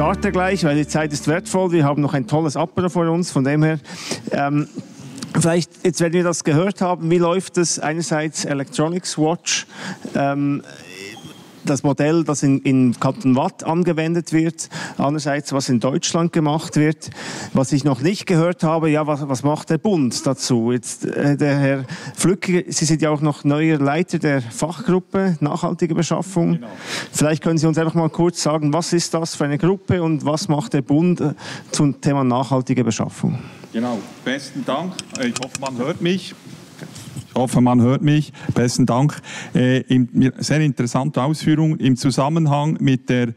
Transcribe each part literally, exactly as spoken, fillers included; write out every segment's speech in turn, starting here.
starte gleich, weil die Zeit ist wertvoll. Wir haben noch ein tolles Apéro vor uns, von dem her. Ähm, vielleicht, jetzt werden wir das gehört haben, wie läuft es einerseits Electronics Watch, ähm, das Modell, das in, in Kanton Watt angewendet wird, andererseits, was in Deutschland gemacht wird. Was ich noch nicht gehört habe, ja, was, was macht der Bund dazu? Jetzt, äh, der Herr Flücke, Sie sind ja auch noch neuer Leiter der Fachgruppe Nachhaltige Beschaffung. Genau. Vielleicht können Sie uns einfach mal kurz sagen, was ist das für eine Gruppe und was macht der Bund zum Thema nachhaltige Beschaffung? Genau, besten Dank. Ich hoffe, man hört mich. Ich hoffe, man hört mich. Besten Dank. Äh, in, sehr interessante Ausführung. Im Zusammenhang mit der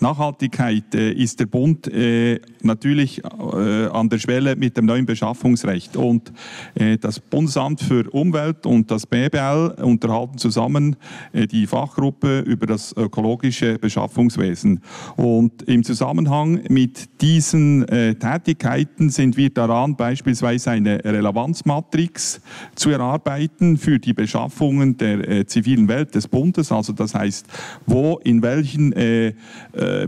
Nachhaltigkeit äh, ist der Bund äh, natürlich äh, an der Schwelle mit dem neuen Beschaffungsrecht. Und äh, das Bundesamt für Umwelt und das B B L unterhalten zusammen äh, die Fachgruppe über das ökologische Beschaffungswesen. Und im Zusammenhang mit diesen äh, Tätigkeiten sind wir daran, beispielsweise eine Relevanzmatrix zu erarbeiten für die Beschaffungen der äh, zivilen Welt des Bundes. Also das heißt, wo in welchen äh,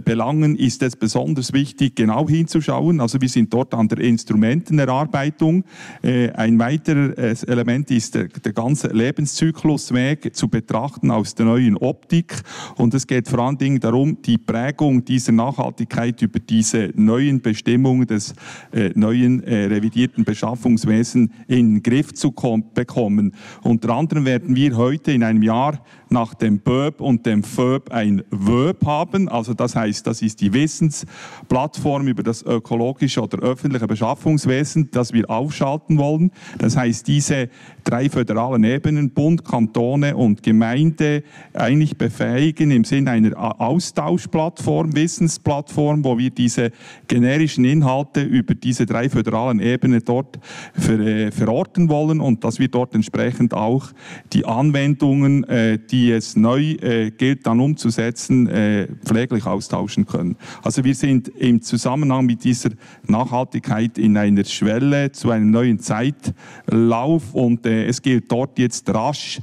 Belangen ist es besonders wichtig, genau hinzuschauen. Also wir sind dort an der Instrumentenerarbeitung. Ein weiteres Element ist der, der ganze Lebenszyklusweg zu betrachten aus der neuen Optik. Und es geht vor allen Dingen darum, die Prägung dieser Nachhaltigkeit über diese neuen Bestimmungen des äh, neuen äh, revidierten Beschaffungswesens in den Griff zu bekommen. Unter anderem werden wir heute in einem Jahr nach dem B Ö B und dem F Ö B ein W Ö B haben. Also das heißt, das ist die Wissensplattform über das ökologische oder öffentliche Beschaffungswesen, das wir aufschalten wollen. Das heißt, diese drei föderalen Ebenen, Bund, Kantone und Gemeinde, eigentlich befähigen im Sinne einer Austauschplattform, Wissensplattform, wo wir diese generischen Inhalte über diese drei föderalen Ebenen dort ver, äh, verorten wollen und dass wir dort entsprechend auch die Anwendungen, äh, die es neu äh, gilt, dann umzusetzen, äh, pfleglich austauschen können. Also wir sind im Zusammenhang mit dieser Nachhaltigkeit in einer Schwelle zu einem neuen Zeitlauf und äh, es gilt dort jetzt rasch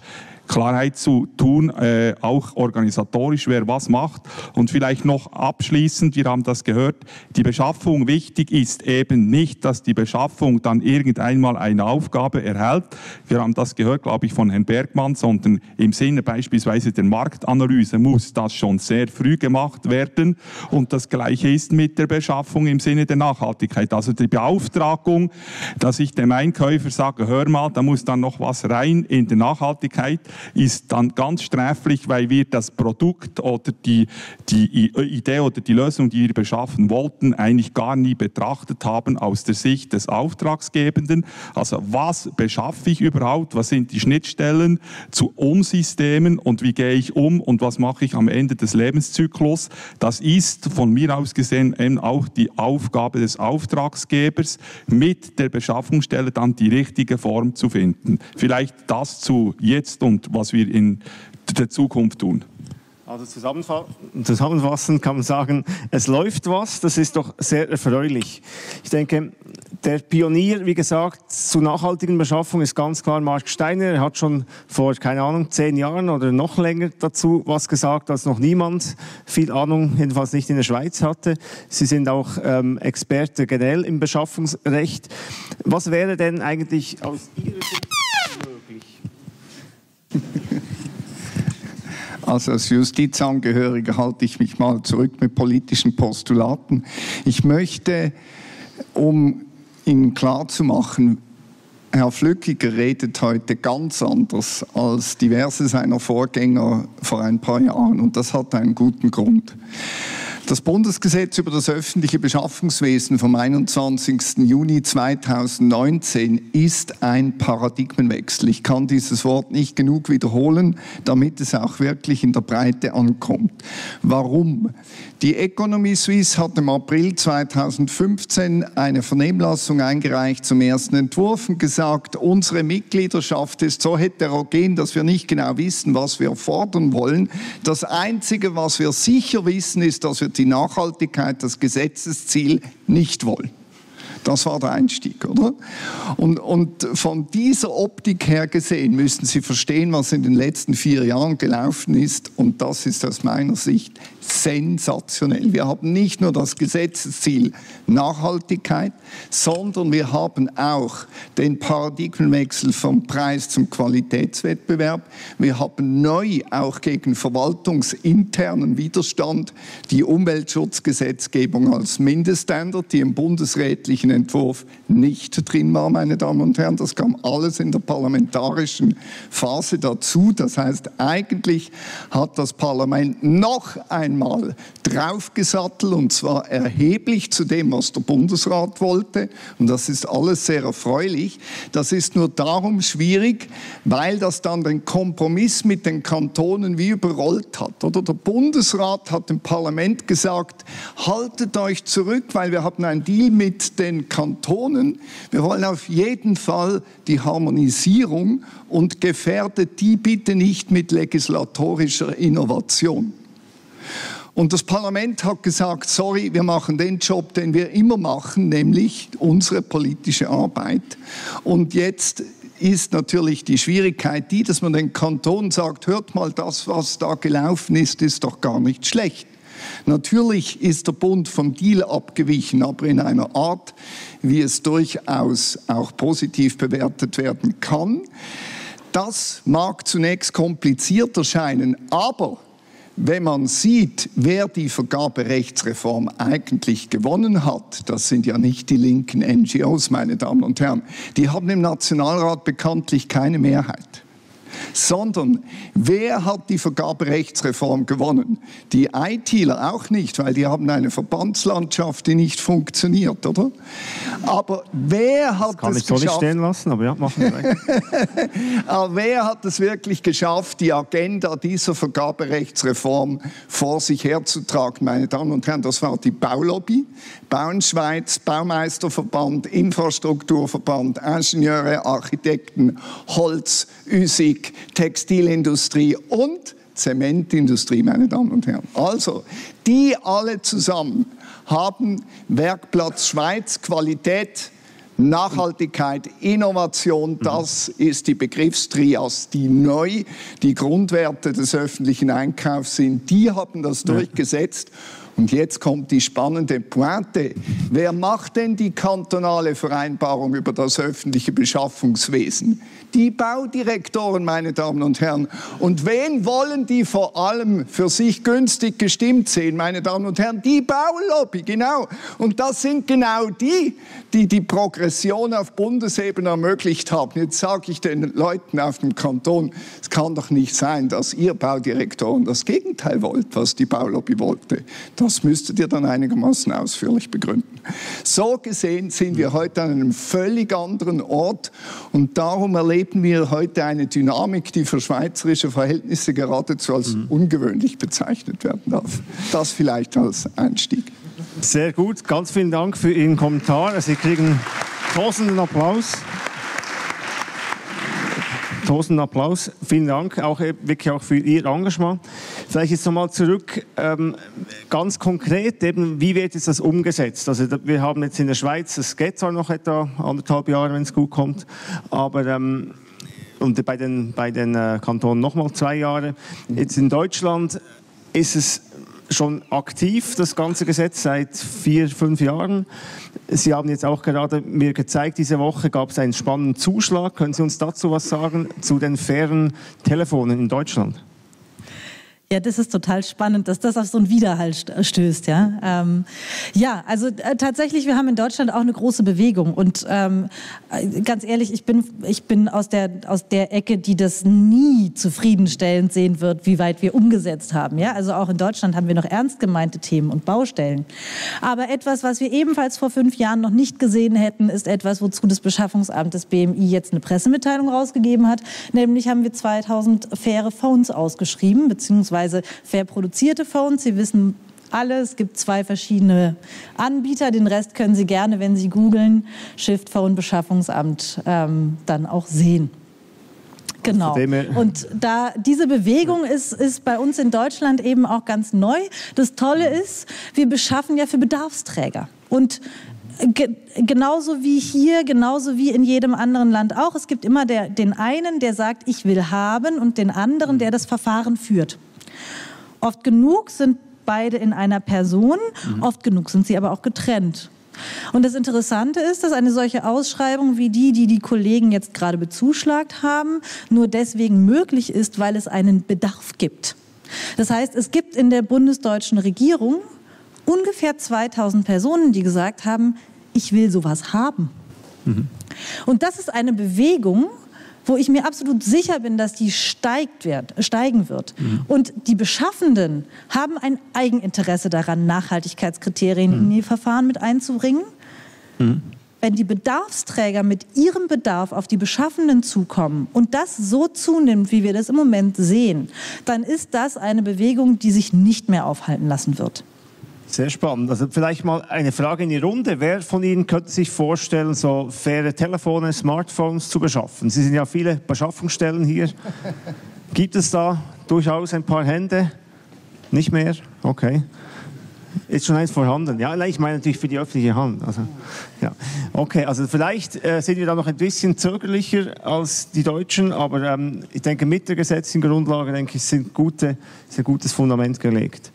Klarheit zu tun, äh, auch organisatorisch, wer was macht. Und vielleicht noch abschließend, wir haben das gehört, die Beschaffung, wichtig ist eben nicht, dass die Beschaffung dann irgendeinmal eine Aufgabe erhält. Wir haben das gehört, glaube ich, von Herrn Bergmann, sondern im Sinne beispielsweise der Marktanalyse muss das schon sehr früh gemacht werden. Und das Gleiche ist mit der Beschaffung im Sinne der Nachhaltigkeit. Also die Beauftragung, dass ich dem Einkäufer sage, hör mal, da muss dann noch was rein in der Nachhaltigkeit, ist dann ganz sträflich, weil wir das Produkt oder die, die Idee oder die Lösung, die wir beschaffen wollten, eigentlich gar nie betrachtet haben aus der Sicht des Auftragsgebenden. Also was beschaffe ich überhaupt? Was sind die Schnittstellen zu Umsystemen und wie gehe ich um und was mache ich am Ende des Lebenszyklus? Das ist von mir aus gesehen eben auch die Aufgabe des Auftragsgebers, mit der Beschaffungsstelle dann die richtige Form zu finden. Vielleicht das zu jetzt und was wir in der Zukunft tun. Also zusammenfassend kann man sagen, es läuft was, das ist doch sehr erfreulich. Ich denke, der Pionier, wie gesagt, zur nachhaltigen Beschaffung ist ganz klar Marc Steiner. Er hat schon vor, keine Ahnung, zehn Jahren oder noch länger dazu was gesagt, als noch niemand viel Ahnung, jedenfalls nicht in der Schweiz hatte. Sie sind auch ähm, Experte generell im Beschaffungsrecht. Was wäre denn eigentlich aus Ihrer Sicht möglich? Also als Justizangehöriger halte ich mich mal zurück mit politischen Postulaten. Ich möchte, um Ihnen klarzumachen, Herr Flückiger redet heute ganz anders als diverse seiner Vorgänger vor ein paar Jahren und das hat einen guten Grund. Das Bundesgesetz über das öffentliche Beschaffungswesen vom einundzwanzigsten Juni zweitausendneunzehn ist ein Paradigmenwechsel. Ich kann dieses Wort nicht genug wiederholen, damit es auch wirklich in der Breite ankommt. Warum? Die Economy Suisse hat im April zweitausendfünfzehn eine Vernehmlassung eingereicht zum ersten Entwurf und gesagt, unsere Mitgliedschaft ist so heterogen, dass wir nicht genau wissen, was wir fordern wollen. Das Einzige, was wir sicher wissen, ist, dass wir die Nachhaltigkeit, das Gesetzesziel, nicht wollen. Das war der Einstieg, oder? Und, und von dieser Optik her gesehen müssen Sie verstehen, was in den letzten vier Jahren gelaufen ist. Und das ist aus meiner Sicht sensationell. Wir haben nicht nur das Gesetzesziel Nachhaltigkeit, sondern wir haben auch den Paradigmenwechsel vom Preis zum Qualitätswettbewerb. Wir haben neu auch gegen verwaltungsinternen Widerstand die Umweltschutzgesetzgebung als Mindeststandard, die im bundesrätlichen Entwurf nicht drin war, meine Damen und Herren. Das kam alles in der parlamentarischen Phase dazu. Das heißt, eigentlich hat das Parlament noch einmal draufgesattelt, und zwar erheblich zu dem, was der Bundesrat wollte. Und das ist alles sehr erfreulich. Das ist nur darum schwierig, weil das dann den Kompromiss mit den Kantonen wie überrollt hat. Oder der Bundesrat hat dem Parlament gesagt, haltet euch zurück, weil wir haben einen Deal mit den Kantonen. Wir wollen auf jeden Fall die Harmonisierung und gefährdet die bitte nicht mit legislatorischer Innovation. Und das Parlament hat gesagt, sorry, wir machen den Job, den wir immer machen, nämlich unsere politische Arbeit. Und jetzt ist natürlich die Schwierigkeit die, dass man den Kantonen sagt, hört mal, das, was da gelaufen ist, ist doch gar nicht schlecht. Natürlich ist der Bund vom Deal abgewichen, aber in einer Art, wie es durchaus auch positiv bewertet werden kann. Das mag zunächst kompliziert erscheinen, aber wenn man sieht, wer die Vergaberechtsreform eigentlich gewonnen hat, das sind ja nicht die linken N G Os, meine Damen und Herren, die haben im Nationalrat bekanntlich keine Mehrheit. Sondern wer hat die Vergaberechtsreform gewonnen? Die ITler auch nicht, weil die haben eine Verbandslandschaft, die nicht funktioniert, oder? Aber wer hat es geschafft? Kann ich so nicht stehen lassen, aber ja, machen wir. Aber wer hat es wirklich geschafft, die Agenda dieser Vergaberechtsreform vor sich herzutragen, meine Damen und Herren? Das war die Baulobby, Bauernschweiz, Baumeisterverband, Infrastrukturverband, Ingenieure, Architekten, Holz, Üsig, Textilindustrie und Zementindustrie, meine Damen und Herren. Also, die alle zusammen haben Werkplatz Schweiz, Qualität, Nachhaltigkeit, Innovation, das ist die Begriffstrias, die neu die Grundwerte des öffentlichen Einkaufs sind. Die haben das durchgesetzt. Und jetzt kommt die spannende Pointe. Wer macht denn die kantonale Vereinbarung über das öffentliche Beschaffungswesen? Die Baudirektoren, meine Damen und Herren. Und wen wollen die vor allem für sich günstig gestimmt sehen, meine Damen und Herren? Die Baulobby, genau. Und das sind genau die, die die Progression auf Bundesebene ermöglicht haben. Jetzt sage ich den Leuten auf dem Kanton, es kann doch nicht sein, dass ihr Baudirektoren das Gegenteil wollt, was die Baulobby wollte. Das müsstet ihr dann einigermaßen ausführlich begründen. So gesehen sind wir heute an einem völlig anderen Ort und darum erleben wir heute eine Dynamik, die für schweizerische Verhältnisse geradezu als ungewöhnlich bezeichnet werden darf. Das vielleicht als Einstieg. Sehr gut, ganz vielen Dank für Ihren Kommentar. Sie kriegen tausenden Applaus. Tausenden Applaus. Vielen Dank auch, wirklich auch für Ihr Engagement. Vielleicht jetzt nochmal zurück, ähm, ganz konkret, eben, wie wird jetzt das umgesetzt? Also wir haben jetzt in der Schweiz, das geht zwar noch etwa anderthalb Jahre, wenn es gut kommt, aber ähm, und bei den, bei den äh, Kantonen nochmal zwei Jahre. Jetzt in Deutschland ist es schon aktiv, das ganze Gesetz, seit vier, fünf Jahren. Sie haben jetzt auch gerade mir gezeigt, diese Woche gab es einen spannenden Zuschlag. Können Sie uns dazu was sagen, zu den fairen Telefonen in Deutschland? Ja, das ist total spannend, dass das auf so einen Widerhall stößt. Ja, ähm, ja also äh, tatsächlich, wir haben in Deutschland auch eine große Bewegung. Und ähm, ganz ehrlich, ich bin, ich bin aus der, aus der Ecke, die das nie zufriedenstellend sehen wird, wie weit wir umgesetzt haben. Ja, also auch in Deutschland haben wir noch ernst gemeinte Themen und Baustellen. Aber etwas, was wir ebenfalls vor fünf Jahren noch nicht gesehen hätten, ist etwas, wozu das Beschaffungsamt des B M I jetzt eine Pressemitteilung rausgegeben hat. Nämlich haben wir zweitausend faire Phones ausgeschrieben, beziehungsweise fair produzierte Phones. Sie wissen alle, es gibt zwei verschiedene Anbieter. Den Rest können Sie gerne, wenn Sie googeln, Shift Phone Beschaffungsamt, ähm, dann auch sehen. Genau. Und da diese Bewegung ist, ist bei uns in Deutschland eben auch ganz neu. Das Tolle ist, wir beschaffen ja für Bedarfsträger. Und Ge- genauso wie hier, genauso wie in jedem anderen Land auch. Es gibt immer der, den einen, der sagt, ich will haben, und den anderen, der das Verfahren führt. Oft genug sind beide in einer Person, mhm. oft genug sind sie aber auch getrennt. Und das Interessante ist, dass eine solche Ausschreibung wie die, die die Kollegen jetzt gerade bezuschlagt haben, nur deswegen möglich ist, weil es einen Bedarf gibt. Das heißt, es gibt in der bundesdeutschen Regierung ungefähr zweitausend Personen, die gesagt haben, ich will sowas haben. Mhm. Und das ist eine Bewegung, wo ich mir absolut sicher bin, dass die steigt wird, steigen wird. Mhm. Und die Beschaffenden haben ein Eigeninteresse daran, Nachhaltigkeitskriterien mhm. in die Verfahren mit einzubringen. Mhm. Wenn die Bedarfsträger mit ihrem Bedarf auf die Beschaffenden zukommen und das so zunimmt, wie wir das im Moment sehen, dann ist das eine Bewegung, die sich nicht mehr aufhalten lassen wird. Sehr spannend. Also vielleicht mal eine Frage in die Runde. Wer von Ihnen könnte sich vorstellen, so faire Telefone, Smartphones zu beschaffen? Sie sind ja viele Beschaffungsstellen hier. Gibt es da durchaus ein paar Hände? Nicht mehr? Okay. Ist schon eins vorhanden. Ja, ich meine natürlich für die öffentliche Hand. Also, ja. Okay, also vielleicht äh, sind wir da noch ein bisschen zögerlicher als die Deutschen, aber ähm, ich denke, mit der gesetzlichen Grundlage, denke ich, sind gute, ist ein gutes Fundament gelegt.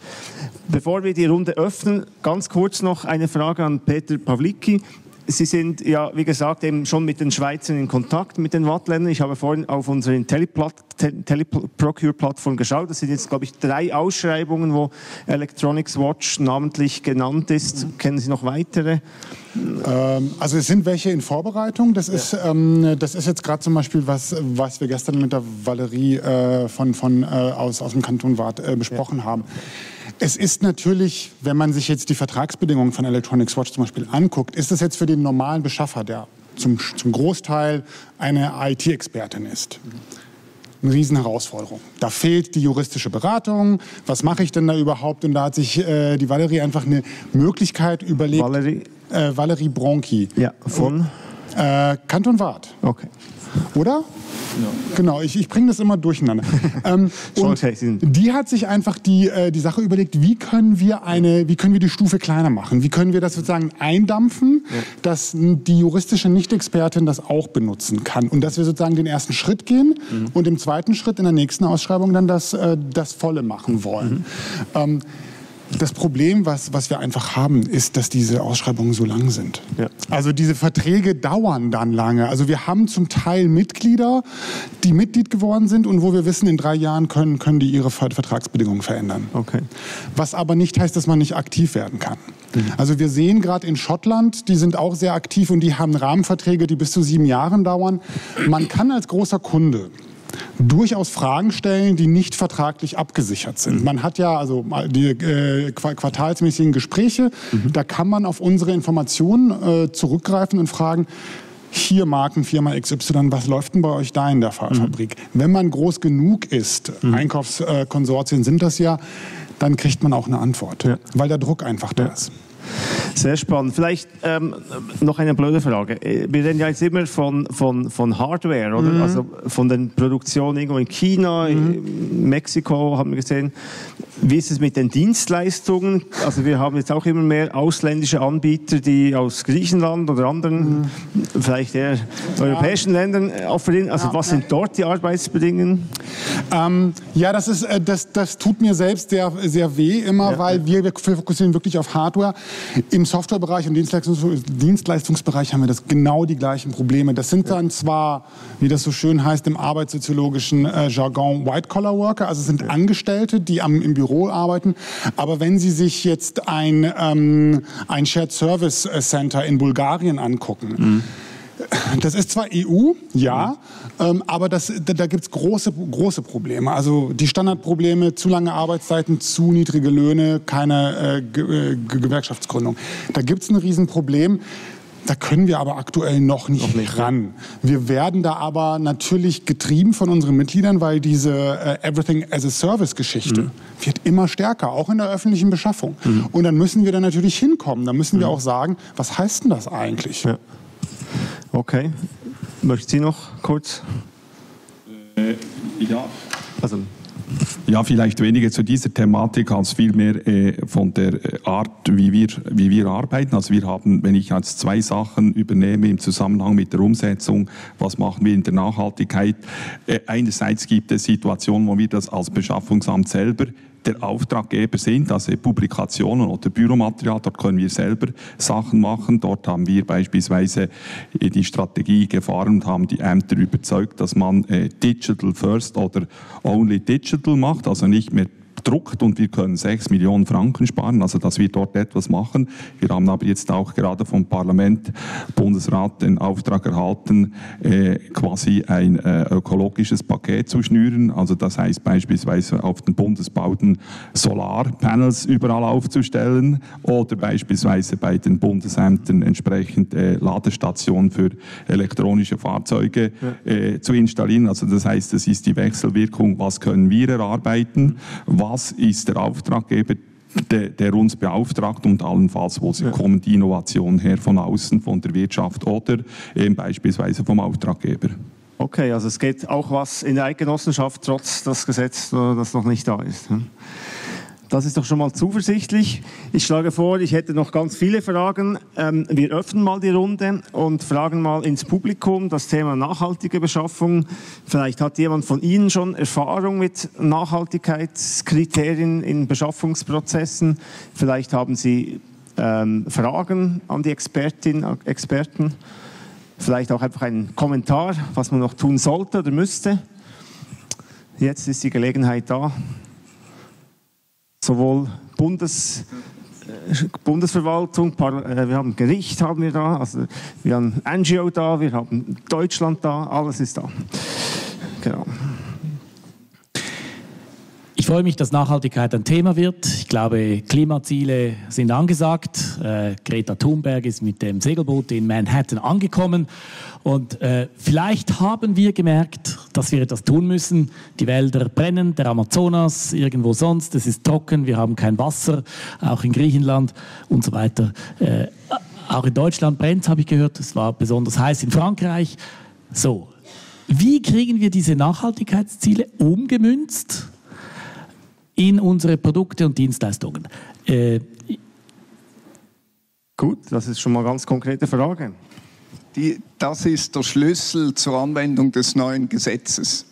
Bevor wir die Runde öffnen, ganz kurz noch eine Frage an Peter Pawlicki. Sie sind ja, wie gesagt, eben schon mit den Schweizern in Kontakt, mit den Wattländern. Ich habe vorhin auf unsere Teleprocure-Plattform geschaut. Das sind jetzt, glaube ich, drei Ausschreibungen, wo Electronics Watch namentlich genannt ist. Mhm. Kennen Sie noch weitere? Ähm, also es sind welche in Vorbereitung. Das ist, ja. ähm, das ist jetzt gerade zum Beispiel, was, was wir gestern mit der Valerie äh, von, von, äh, aus, aus dem Kanton Waadt äh, besprochen ja. haben. Es ist natürlich, wenn man sich jetzt die Vertragsbedingungen von Electronics Watch zum Beispiel anguckt, ist das jetzt für den normalen Beschaffer, der zum, zum Großteil eine I T-Expertin ist, eine Riesenherausforderung. Da fehlt die juristische Beratung. Was mache ich denn da überhaupt? Und da hat sich äh, die Valerie einfach eine Möglichkeit überlegt. Valerie, äh, Valerie Bronchi. Ja, von? Äh, Kanton Waadt. Okay. Oder? Ja. Genau, ich, ich bringe das immer durcheinander. ähm, und die hat sich einfach die, äh, die Sache überlegt, wie können wir eine, wie können wir die Stufe kleiner machen? Wie können wir das sozusagen eindampfen, ja. dass die juristische Nicht-Expertin das auch benutzen kann? Und dass wir sozusagen den ersten Schritt gehen mhm. und im zweiten Schritt in der nächsten Ausschreibung dann das, äh, das Volle machen wollen. Mhm. Ähm, Das Problem, was, was wir einfach haben, ist, dass diese Ausschreibungen so lang sind. Ja. Also diese Verträge dauern dann lange. Also wir haben zum Teil Mitglieder, die Mitglied geworden sind und wo wir wissen, in drei Jahren können, können die ihre Vertragsbedingungen verändern. Okay. Was aber nicht heißt, dass man nicht aktiv werden kann. Mhm. Also wir sehen gerade in Schottland, die sind auch sehr aktiv und die haben Rahmenverträge, die bis zu sieben Jahren dauern. Man kann als großer Kunde durchaus Fragen stellen, die nicht vertraglich abgesichert sind. Man hat ja also die äh, quartalsmäßigen Gespräche, mhm. da kann man auf unsere Informationen äh, zurückgreifen und fragen, hier Markenfirma X Y, was läuft denn bei euch da in der Fabrik? Mhm. Wenn man groß genug ist, mhm. Einkaufskonsortien sind das ja, dann kriegt man auch eine Antwort, ja. weil der Druck einfach da ja. ist. Sehr spannend. Vielleicht ähm, noch eine blöde Frage. Wir reden ja jetzt immer von, von, von Hardware, oder? Mhm. Also von den Produktionen irgendwo in China, mhm. in Mexiko haben wir gesehen. Wie ist es mit den Dienstleistungen? Also wir haben jetzt auch immer mehr ausländische Anbieter, die aus Griechenland oder anderen, mhm. vielleicht eher ja. europäischen Ländern offerieren. Also ja. was sind dort die Arbeitsbedingungen? Ähm, ja, das, ist, das, das tut mir selbst sehr, sehr weh immer, ja. weil wir, wir fokussieren wirklich auf Hardware. Im Softwarebereich und Dienstleistungs- Dienstleistungsbereich haben wir das genau die gleichen Probleme. Das sind dann zwar, wie das so schön heißt, im arbeitssoziologischen äh, Jargon White-Collar-Worker, also es sind Angestellte, die am, im Büro arbeiten, aber wenn Sie sich jetzt ein, ähm, ein Shared Service Center in Bulgarien angucken, mhm. das ist zwar E U, ja, ähm, aber das, da, da gibt es große, große Probleme. Also die Standardprobleme, zu lange Arbeitszeiten, zu niedrige Löhne, keine äh, Ge- Ge- Gewerkschaftsgründung. Da gibt es ein Riesenproblem. Da können wir aber aktuell noch nicht, noch nicht ran. Wir werden da aber natürlich getrieben von unseren Mitgliedern, weil diese äh, Everything-as-a-Service-Geschichte mhm. wird immer stärker, auch in der öffentlichen Beschaffung. Mhm. Und dann müssen wir da natürlich hinkommen. Da müssen mhm. wir auch sagen, was heißt denn das eigentlich? Ja. Okay. Möchten Sie noch kurz? Äh, ja. Also, Ja, vielleicht weniger zu dieser Thematik als vielmehr äh, von der Art, wie wir, wie wir arbeiten. Also wir haben, wenn ich jetzt zwei Sachen übernehme im Zusammenhang mit der Umsetzung, was machen wir in der Nachhaltigkeit? Äh, einerseits gibt es Situationen, wo wir das als Beschaffungsamt selber der Auftraggeber sind, also Publikationen oder Büromaterial, dort können wir selber Sachen machen. Dort haben wir beispielsweise die Strategie gefahren und haben die Ämter überzeugt, dass man Digital First oder Only Digital macht, also nicht mehr druckt, und wir können sechs Millionen Franken sparen, also dass wir dort etwas machen. Wir haben aber jetzt auch gerade vom Parlament, Bundesrat, den Auftrag erhalten, äh, quasi ein äh, ökologisches Paket zu schnüren, also das heißt beispielsweise auf den Bundesbauten Solarpanels überall aufzustellen oder beispielsweise bei den Bundesämtern entsprechend äh, Ladestationen für elektronische Fahrzeuge äh, zu installieren. Also das heißt, das ist die Wechselwirkung, was können wir erarbeiten, was Was ist der Auftraggeber, der, der uns beauftragt, und allenfalls, wo sie ja. kommen die Innovationen her, von außen, von der Wirtschaft oder eben beispielsweise vom Auftraggeber. Okay, also es geht auch was in der Eidgenossenschaft, trotz des Gesetzes, das noch nicht da ist. Das ist doch schon mal zuversichtlich. Ich schlage vor, ich hätte noch ganz viele Fragen. Wir öffnen mal die Runde und fragen mal ins Publikum das Thema nachhaltige Beschaffung. Vielleicht hat jemand von Ihnen schon Erfahrung mit Nachhaltigkeitskriterien in Beschaffungsprozessen. Vielleicht haben Sie Fragen an die Expertin, Experten. Vielleicht auch einfach einen Kommentar, was man noch tun sollte oder müsste. Jetzt ist die Gelegenheit da. Sowohl Bundes, äh, Bundesverwaltung, Par äh, wir haben Gericht, haben wir da, also wir haben N G O da, wir haben Deutschland da, alles ist da. Genau. Ich freue mich, dass Nachhaltigkeit ein Thema wird. Ich glaube, Klimaziele sind angesagt. Äh, Greta Thunberg ist mit dem Segelboot in Manhattan angekommen. Und äh, vielleicht haben wir gemerkt, dass wir etwas tun müssen. Die Wälder brennen, der Amazonas, irgendwo sonst. Es ist trocken, wir haben kein Wasser, auch in Griechenland und so weiter. Äh, auch in Deutschland brennt, habe ich gehört. Es war besonders heiß in Frankreich. So, wie kriegen wir diese Nachhaltigkeitsziele umgemünzt in unsere Produkte und Dienstleistungen? Äh, Gut, das ist schon mal eine ganz konkrete Frage. Die, das ist der Schlüssel zur Anwendung des neuen Gesetzes.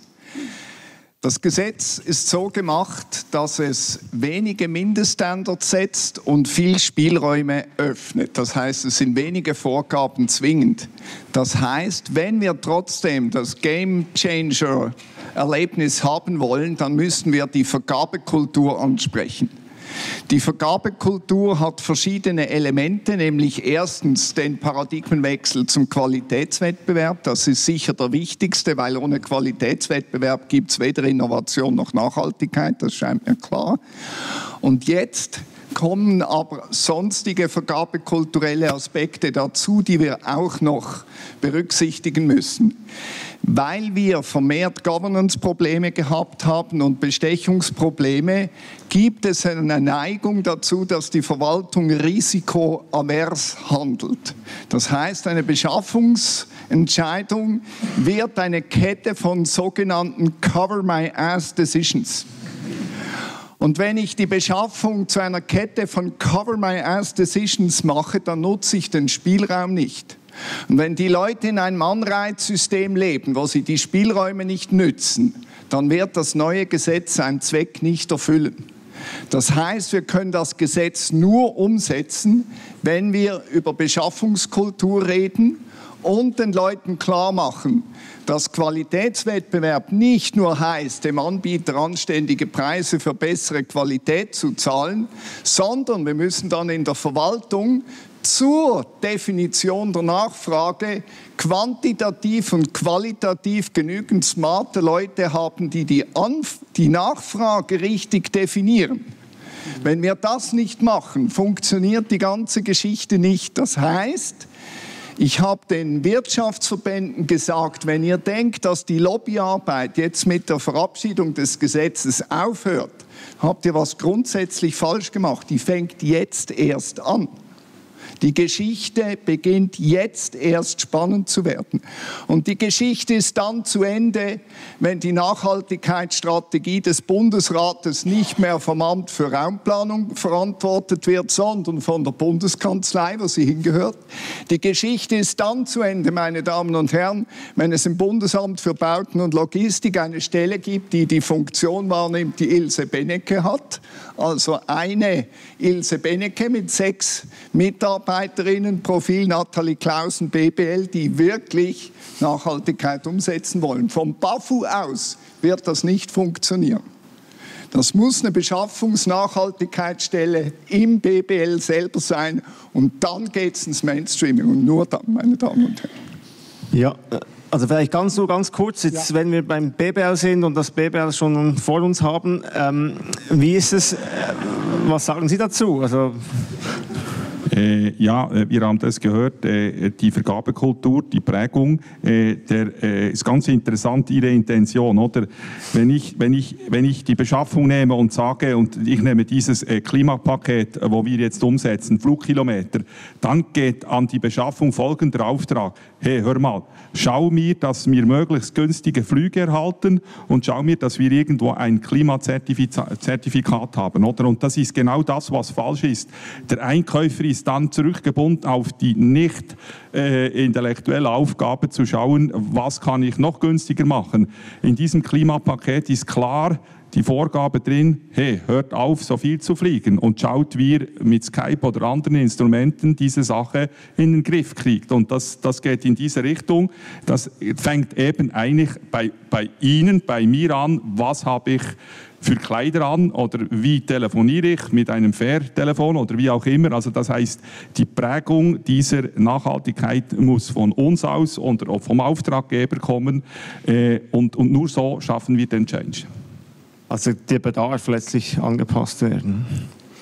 Das Gesetz ist so gemacht, dass es wenige Mindeststandards setzt und viel Spielräume öffnet. Das heißt, es sind wenige Vorgaben zwingend. Das heißt, wenn wir trotzdem das Game Changer-Erlebnis haben wollen, dann müssen wir die Vergabekultur ansprechen. Die Vergabekultur hat verschiedene Elemente, nämlich erstens den Paradigmenwechsel zum Qualitätswettbewerb. Das ist sicher der wichtigste, weil ohne Qualitätswettbewerb gibt es weder Innovation noch Nachhaltigkeit, das scheint mir klar. Und jetzt kommen aber sonstige vergabekulturelle Aspekte dazu, die wir auch noch berücksichtigen müssen. Weil wir vermehrt Governance-Probleme gehabt haben und Bestechungsprobleme, gibt es eine Neigung dazu, dass die Verwaltung risikoavers handelt. Das heißt, eine Beschaffungsentscheidung wird eine Kette von sogenannten Cover-My-Ass-Decisions. Und wenn ich die Beschaffung zu einer Kette von Cover-My-Ass-Decisions mache, dann nutze ich den Spielraum nicht. Und wenn die Leute in einem Anreizsystem leben, wo sie die Spielräume nicht nützen, dann wird das neue Gesetz seinen Zweck nicht erfüllen. Das heißt, wir können das Gesetz nur umsetzen, wenn wir über Beschaffungskultur reden und den Leuten klar machen, dass Qualitätswettbewerb nicht nur heißt, dem Anbieter anständige Preise für bessere Qualität zu zahlen, sondern wir müssen dann in der Verwaltung zur Definition der Nachfrage quantitativ und qualitativ genügend smarte Leute haben, die die, Anf die Nachfrage richtig definieren. Wenn wir das nicht machen, funktioniert die ganze Geschichte nicht. Das heißt, ich habe den Wirtschaftsverbänden gesagt, wenn ihr denkt, dass die Lobbyarbeit jetzt mit der Verabschiedung des Gesetzes aufhört, habt ihr was grundsätzlich falsch gemacht. Die fängt jetzt erst an. Die Geschichte beginnt jetzt erst spannend zu werden. Und die Geschichte ist dann zu Ende, wenn die Nachhaltigkeitsstrategie des Bundesrates nicht mehr vom Amt für Raumplanung verantwortet wird, sondern von der Bundeskanzlei, wo sie hingehört. Die Geschichte ist dann zu Ende, meine Damen und Herren, wenn es im Bundesamt für Bauten und Logistik eine Stelle gibt, die die Funktion wahrnimmt, die Ilse Beneke hat. Also eine Ilse Beneke mit sechs Mitarbeiterinnen, Profil Nathalie Klausen, B B L, die wirklich Nachhaltigkeit umsetzen wollen. Vom B A F U aus wird das nicht funktionieren. Das muss eine Beschaffungsnachhaltigkeitsstelle im B B L selber sein. Und dann geht es ins Mainstreaming. Und nur dann, meine Damen und Herren. Ja, also vielleicht ganz nur ganz kurz, jetzt, ja. Wenn wir beim B B L sind und das B B L schon vor uns haben, ähm, wie ist es, äh, was sagen Sie dazu? Also Äh, ja, wir haben das gehört, äh, die Vergabekultur, die Prägung, äh, der, äh, ist ganz interessant, Ihre Intention, oder? Wenn ich, wenn ich, wenn ich die Beschaffung nehme und sage, und ich nehme dieses äh, Klimapaket, äh, wo wir jetzt umsetzen, Flugkilometer, dann geht an die Beschaffung folgender Auftrag. Hey, hör mal, schau mir, dass wir möglichst günstige Flüge erhalten und schau mir, dass wir irgendwo ein Klimazertifikat haben, oder? Und das ist genau das, was falsch ist. Der Einkäufer ist dann zurückgebunden auf die nicht äh, intellektuelle Aufgabe zu schauen, was kann ich noch günstiger machen. In diesem Klimapaket ist klar die Vorgabe drin, hey, hört auf, so viel zu fliegen und schaut, wie ihr mit Skype oder anderen Instrumenten diese Sache in den Griff kriegt. Und das, das geht in diese Richtung. Das fängt eben eigentlich bei, bei Ihnen, bei mir an, was habe ich für Kleider an oder wie telefoniere ich mit einem Fair-Telefon oder wie auch immer. Also das heißt, die Prägung dieser Nachhaltigkeit muss von uns aus und vom Auftraggeber kommen äh, und, und nur so schaffen wir den Change. Also der Bedarf letztlich angepasst werden.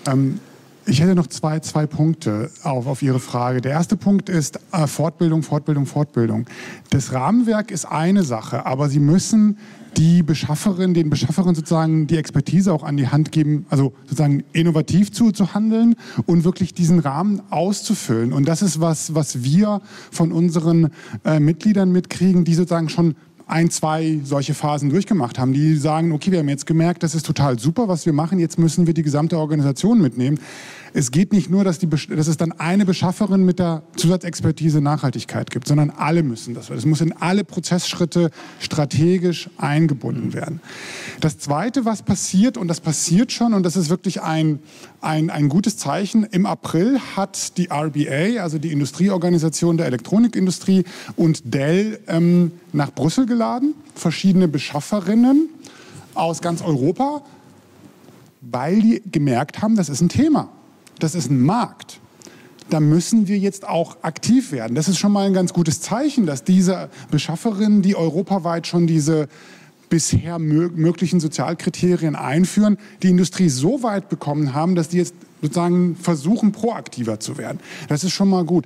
Ähm, ich hätte noch zwei, zwei Punkte auf, auf Ihre Frage. Der erste Punkt ist äh, Fortbildung, Fortbildung, Fortbildung. Das Rahmenwerk ist eine Sache, aber Sie müssen die Beschafferin, den Beschafferinnen sozusagen die Expertise auch an die Hand geben, also sozusagen innovativ zu, zu handeln und wirklich diesen Rahmen auszufüllen. Und das ist was, was wir von unseren äh, Mitgliedern mitkriegen, die sozusagen schon ein, zwei solche Phasen durchgemacht haben, die sagen, okay, wir haben jetzt gemerkt, das ist total super, was wir machen, jetzt müssen wir die gesamte Organisation mitnehmen. Es geht nicht nur, dass, die, dass es dann eine Beschafferin mit der Zusatzexpertise Nachhaltigkeit gibt, sondern alle müssen das. Es muss in alle Prozessschritte strategisch eingebunden werden. Das Zweite, was passiert, und das passiert schon, und das ist wirklich ein, ein, ein gutes Zeichen, im April hat die R B A, also die Industrieorganisation der Elektronikindustrie, und Dell ähm, nach Brüssel geladen, verschiedene Beschafferinnen aus ganz Europa, weil die gemerkt haben, das ist ein Thema. Das ist ein Markt. Da müssen wir jetzt auch aktiv werden. Das ist schon mal ein ganz gutes Zeichen, dass diese Beschafferinnen, die europaweit schon diese bisher möglichen Sozialkriterien einführen, die Industrie so weit bekommen haben, dass die jetzt sozusagen versuchen, proaktiver zu werden. Das ist schon mal gut.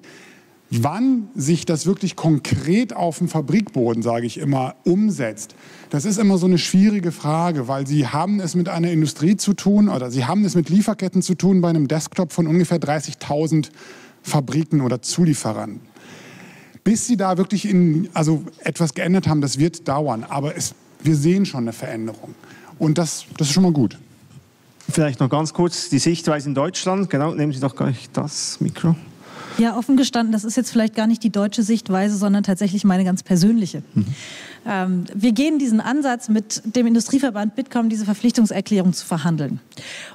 Wann sich das wirklich konkret auf dem Fabrikboden, sage ich immer, umsetzt, das ist immer so eine schwierige Frage, weil Sie haben es mit einer Industrie zu tun oder Sie haben es mit Lieferketten zu tun bei einem Desktop von ungefähr dreißigtausend Fabriken oder Zulieferern. Bis Sie da wirklich in, also etwas geändert haben, das wird dauern, aber es, wir sehen schon eine Veränderung und das, das ist schon mal gut. Vielleicht noch ganz kurz die Sichtweise in Deutschland, genau, nehmen Sie doch gleich das Mikro. Ja, offen gestanden, das ist jetzt vielleicht gar nicht die deutsche Sichtweise, sondern tatsächlich meine ganz persönliche. Mhm. Ähm, wir gehen diesen Ansatz mit dem Industrieverband Bitkom, diese Verpflichtungserklärung zu verhandeln.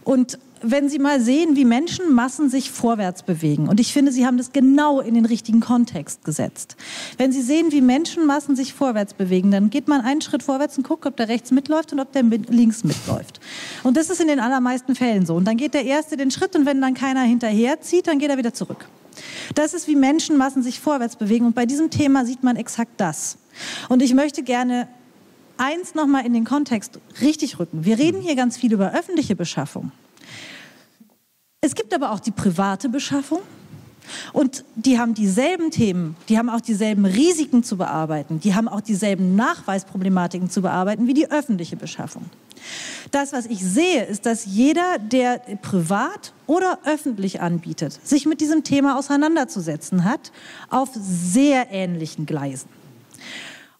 Und wenn Sie mal sehen, wie Menschenmassen sich vorwärts bewegen, und ich finde, Sie haben das genau in den richtigen Kontext gesetzt. Wenn Sie sehen, wie Menschenmassen sich vorwärts bewegen, dann geht man einen Schritt vorwärts und guckt, ob der rechts mitläuft und ob der links mitläuft. Und das ist in den allermeisten Fällen so. Und dann geht der Erste den Schritt und wenn dann keiner hinterherzieht, dann geht er wieder zurück. Das ist, wie Menschenmassen sich vorwärts bewegen. Und bei diesem Thema sieht man exakt das. Und ich möchte gerne eins nochmal in den Kontext richtig rücken. Wir reden hier ganz viel über öffentliche Beschaffung. Es gibt aber auch die private Beschaffung. Und die haben dieselben Themen, die haben auch dieselben Risiken zu bearbeiten, die haben auch dieselben Nachweisproblematiken zu bearbeiten wie die öffentliche Beschaffung. Das, was ich sehe, ist, dass jeder, der privat oder öffentlich anbietet, sich mit diesem Thema auseinanderzusetzen hat, auf sehr ähnlichen Gleisen.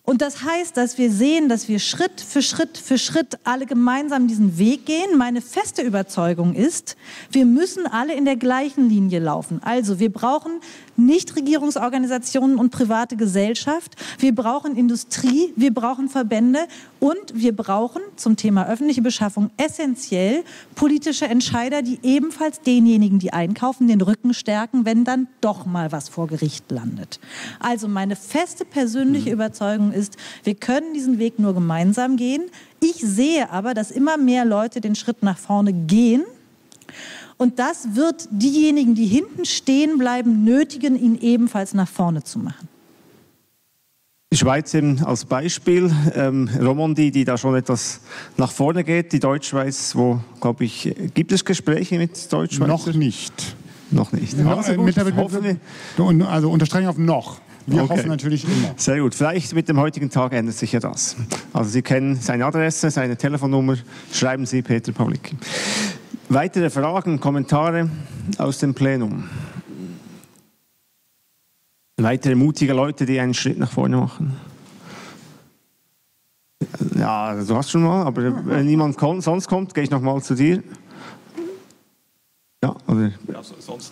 Und das heißt, dass wir sehen, dass wir Schritt für Schritt für Schritt alle gemeinsam diesen Weg gehen. Meine feste Überzeugung ist, wir müssen alle in der gleichen Linie laufen. Also wir brauchen Nichtregierungsorganisationen und private Gesellschaft, wir brauchen Industrie, wir brauchen Verbände und wir brauchen zum Thema öffentliche Beschaffung essentiell politische Entscheider, die ebenfalls denjenigen, die einkaufen, den Rücken stärken, wenn dann doch mal was vor Gericht landet. Also meine feste persönliche Überzeugung ist, ist, wir können diesen Weg nur gemeinsam gehen. Ich sehe aber, dass immer mehr Leute den Schritt nach vorne gehen. Und das wird diejenigen, die hinten stehen bleiben, nötigen, ihn ebenfalls nach vorne zu machen. Die Schweiz eben als Beispiel, ähm, Romondi, die da schon etwas nach vorne geht. Die Deutschschweiz, wo, glaube ich, gibt es Gespräche mit Deutschschweiz? Noch nicht. Noch nicht. Ja, also, gut, mit, mit, also unterstreichen auf noch. Wir okay. hoffen natürlich immer. Sehr gut. Vielleicht mit dem heutigen Tag ändert sich ja das. Also Sie kennen seine Adresse, seine Telefonnummer. Schreiben Sie Peter Pawlicki. Weitere Fragen, Kommentare aus dem Plenum? Weitere mutige Leute, die einen Schritt nach vorne machen? Ja, du hast schon mal, aber wenn niemand kommt, sonst kommt, gehe ich nochmal zu dir. Ja, oder? Ja, sonst.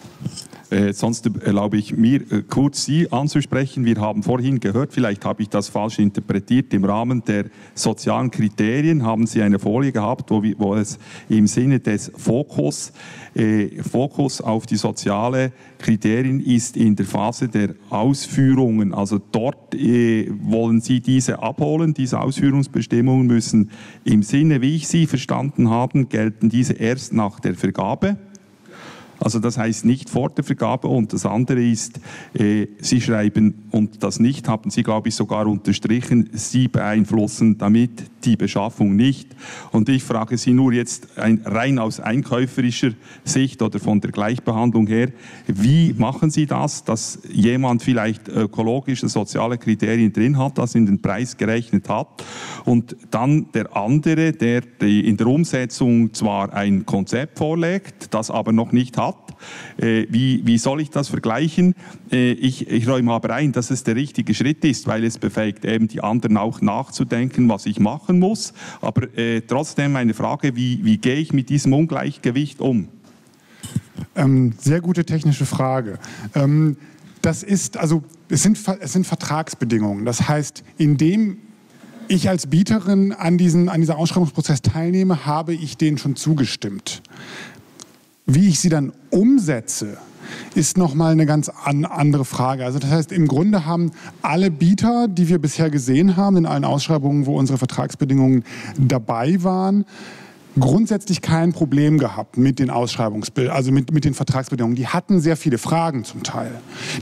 Äh, sonst erlaube ich mir, äh, kurz Sie anzusprechen. Wir haben vorhin gehört, vielleicht habe ich das falsch interpretiert, im Rahmen der sozialen Kriterien haben Sie eine Folie gehabt, wo, wir, wo es im Sinne des Fokus, äh, Fokus auf die sozialen Kriterien ist in der Phase der Ausführungen. Also dort äh, wollen Sie diese abholen, diese Ausführungsbestimmungen müssen im Sinne, wie ich sie verstanden habe, gelten diese erst nach der Vergabe. Also das heißt nicht vor der Vergabe und das andere ist, äh, Sie schreiben und das nicht, haben Sie, glaube ich, sogar unterstrichen, Sie beeinflussen damit die Beschaffung nicht. Und ich frage Sie nur jetzt ein, rein aus einkäuferischer Sicht oder von der Gleichbehandlung her, wie machen Sie das, dass jemand vielleicht ökologische, soziale Kriterien drin hat, das in den Preis gerechnet hat und dann der andere, der die in der Umsetzung zwar ein Konzept vorlegt, das aber noch nicht hat, Hat. Wie, wie soll ich das vergleichen? Ich, ich räume aber ein, dass es der richtige Schritt ist, weil es befähigt eben die anderen auch nachzudenken, was ich machen muss. Aber äh, trotzdem eine Frage, wie, wie gehe ich mit diesem Ungleichgewicht um? Ähm, sehr gute technische Frage. Ähm, das ist, also es sind, es sind Vertragsbedingungen. Das heißt, indem ich als Bieterin an diesen, an dieser Ausschreibungsprozess teilnehme, habe ich denen schon zugestimmt. Wie ich sie dann umsetze, ist nochmal eine ganz an, andere Frage. Also das heißt, im Grunde haben alle Bieter, die wir bisher gesehen haben, in allen Ausschreibungen, wo unsere Vertragsbedingungen dabei waren, grundsätzlich kein Problem gehabt mit den Ausschreibungsbedingungen, also mit, mit den Vertragsbedingungen. Die hatten sehr viele Fragen zum Teil.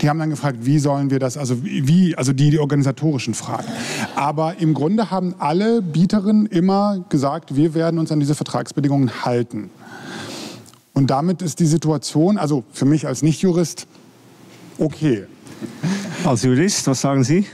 Die haben dann gefragt, wie sollen wir das, also wie, also die, die organisatorischen Fragen. Aber im Grunde haben alle Bieterinnen immer gesagt, wir werden uns an diese Vertragsbedingungen halten. Und damit ist die Situation, also für mich als Nichtjurist, okay. Als Jurist, was sagen Sie?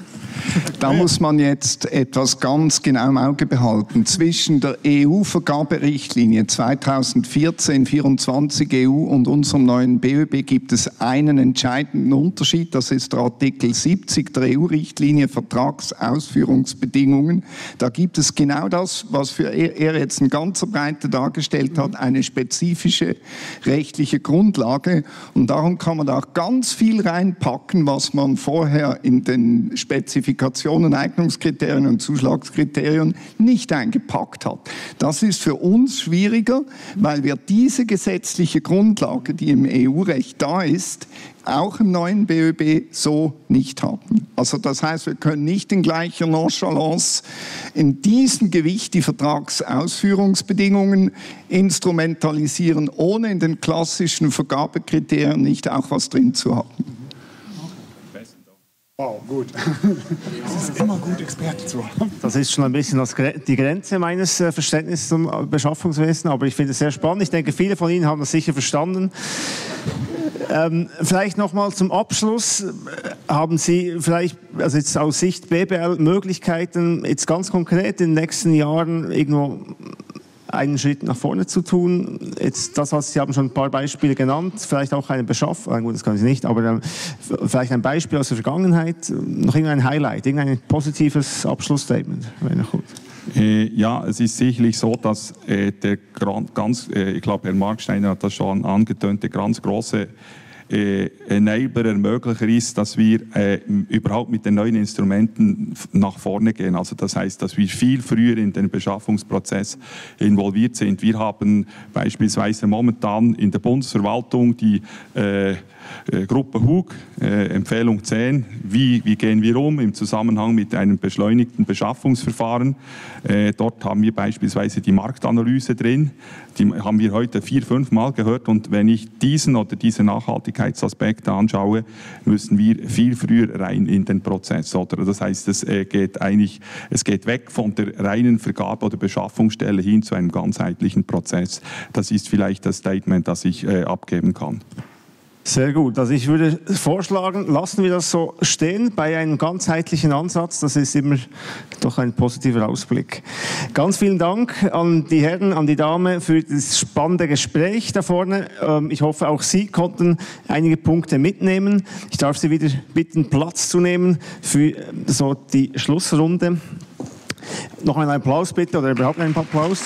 Da muss man jetzt etwas ganz genau im Auge behalten. Zwischen der E U-Vergaberichtlinie zweitausendvierzehn vierundzwanzig E U und unserem neuen B Ö B gibt es einen entscheidenden Unterschied. Das ist der Artikel siebzig der E U-Richtlinie Vertragsausführungsbedingungen. Da gibt es genau das, was für er jetzt in ganzer Breite dargestellt hat, eine spezifische rechtliche Grundlage. Und darum kann man da auch ganz viel reinpacken, was man vorher in den spezifischen Spezifikationen, Eignungskriterien und Zuschlagskriterien nicht eingepackt hat. Das ist für uns schwieriger, weil wir diese gesetzliche Grundlage, die im E U-Recht da ist, auch im neuen B Ö B so nicht haben. Also das heißt, wir können nicht in gleicher Nonchalance in diesem Gewicht die Vertragsausführungsbedingungen instrumentalisieren, ohne in den klassischen Vergabekriterien nicht auch was drin zu haben. Wow, gut. Es ist immer gut, Experten zu haben. Das ist schon ein bisschen das, die Grenze meines Verständnisses zum Beschaffungswesen, aber ich finde es sehr spannend. Ich denke, viele von Ihnen haben das sicher verstanden. Ähm, vielleicht nochmal zum Abschluss. Haben Sie vielleicht, also jetzt aus Sicht B B L, Möglichkeiten, jetzt ganz konkret in den nächsten Jahren irgendwo einen Schritt nach vorne zu tun? Jetzt das, was Sie haben schon ein paar Beispiele genannt, vielleicht auch eine Beschaffung, gut, das kann ich nicht, aber vielleicht ein Beispiel aus der Vergangenheit, noch irgendein Highlight, irgendein positives Abschlussstatement, wäre noch gut. Ja, es ist sicherlich so, dass äh, der ganz, äh, ich glaube, Herr Marc Steiner hat das schon angetönt, der ganz große äh, Enabler, Ermöglicher ist, dass wir äh, überhaupt mit den neuen Instrumenten nach vorne gehen. Also das heißt, dass wir viel früher in den Beschaffungsprozess involviert sind. Wir haben beispielsweise momentan in der Bundesverwaltung die äh, Gruppe Hug, äh, Empfehlung zehn, wie, wie gehen wir um im Zusammenhang mit einem beschleunigten Beschaffungsverfahren. Äh, dort haben wir beispielsweise die Marktanalyse drin, die haben wir heute vier, fünf Mal gehört, und wenn ich diesen oder diese Nachhaltigkeitsaspekte anschaue, müssen wir viel früher rein in den Prozess. Oder? Das heißt, es geht eigentlich, es geht weg von der reinen Vergabe- oder Beschaffungsstelle hin zu einem ganzheitlichen Prozess. Das ist vielleicht das Statement, das ich äh, abgeben kann. Sehr gut. Also ich würde vorschlagen, lassen wir das so stehen bei einem ganzheitlichen Ansatz. Das ist immer doch ein positiver Ausblick. Ganz vielen Dank an die Herren, an die Dame für das spannende Gespräch da vorne. Ich hoffe, auch Sie konnten einige Punkte mitnehmen. Ich darf Sie wieder bitten, Platz zu nehmen für so die Schlussrunde. Noch einen Applaus bitte, oder überhaupt einen Applaus.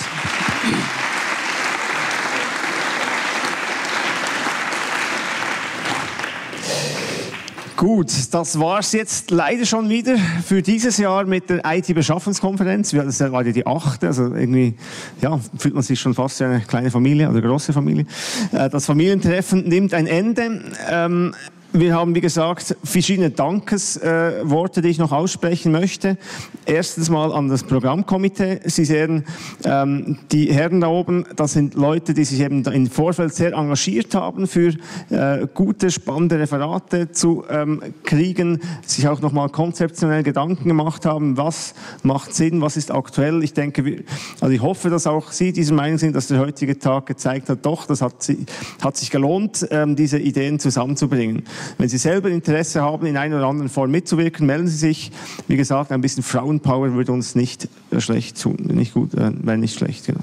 Gut, das war es jetzt leider schon wieder für dieses Jahr mit der I T-Beschaffungskonferenz. Das war ja die achte, also irgendwie ja, fühlt man sich schon fast wie eine kleine Familie oder große Familie. Das Familientreffen nimmt ein Ende. Ähm Wir haben, wie gesagt, verschiedene Dankesworte, äh, die ich noch aussprechen möchte. Erstens mal an das Programmkomitee. Sie sehen, ähm, die Herren da oben, das sind Leute, die sich eben im Vorfeld sehr engagiert haben, für äh, gute, spannende Referate zu ähm, kriegen, sich auch nochmal konzeptionell Gedanken gemacht haben, was macht Sinn, was ist aktuell. Ich denke, wir, also ich hoffe, dass auch Sie dieser Meinung sind, dass der heutige Tag gezeigt hat, doch, das hat, sie, hat sich gelohnt, ähm, diese Ideen zusammenzubringen. Wenn Sie selber Interesse haben, in einer oder anderen Form mitzuwirken, melden Sie sich. Wie gesagt, ein bisschen Frauenpower würde uns nicht schlecht tun. Nicht gut, äh, wenn nicht schlecht, genau.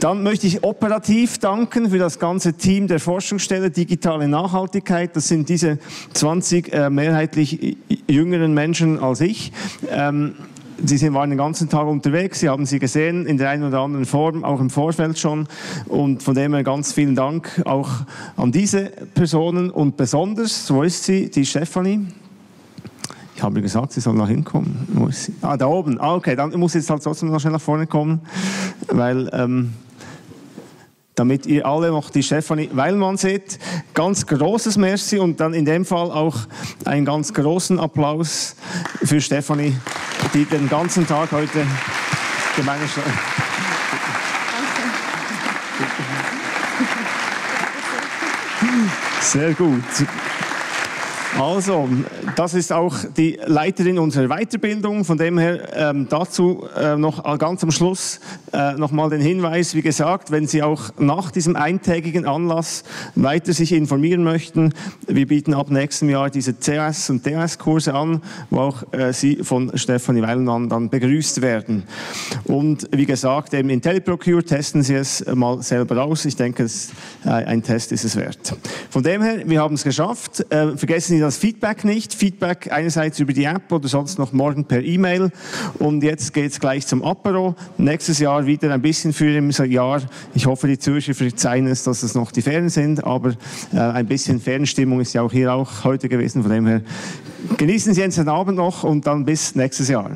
Dann möchte ich operativ danken für das ganze Team der Forschungsstelle Digitale Nachhaltigkeit. Das sind diese zwanzig äh, mehrheitlich jüngeren Menschen als ich. Ähm, Sie sind, waren den ganzen Tag unterwegs, Sie haben sie gesehen, in der einen oder anderen Form, auch im Vorfeld schon. Und von dem her ganz vielen Dank auch an diese Personen und besonders, wo ist sie, die Stefanie? Ich habe ihr gesagt, sie soll nach hinkommen. Wo ist sie? Ah, da oben. Ah, okay, dann muss sie jetzt halt trotzdem noch schnell nach vorne kommen, weil... Ähm damit ihr alle noch die Stefanie Weilmann seht. Ganz großes Merci und dann in dem Fall auch einen ganz großen Applaus für Stefanie, die den ganzen Tag heute gemeinsam... Sehr gut. Also, das ist auch die Leiterin unserer Weiterbildung. Von dem her ähm, dazu äh, noch ganz am Schluss äh, nochmal den Hinweis, wie gesagt, wenn Sie auch nach diesem eintägigen Anlass weiter sich informieren möchten, wir bieten ab nächstem Jahr diese C S- und D S-Kurse an, wo auch äh, Sie von Stefanie Weilmann dann begrüßt werden. Und wie gesagt, im IntelliProcure testen Sie es mal selber aus. Ich denke, es, äh, ein Test ist es wert. Von dem her, wir haben es geschafft. Äh, vergessen Sie das Feedback nicht. Feedback einerseits über die App oder sonst noch morgen per E-Mail. Und jetzt geht es gleich zum Apero. Nächstes Jahr wieder ein bisschen früher im Jahr. Ich hoffe, die Zürcher verzeihen es, dass es noch die Ferien sind, aber äh, ein bisschen Ferienstimmung ist ja auch hier auch heute gewesen. Von dem her genießen Sie jetzt den Abend noch und dann bis nächstes Jahr.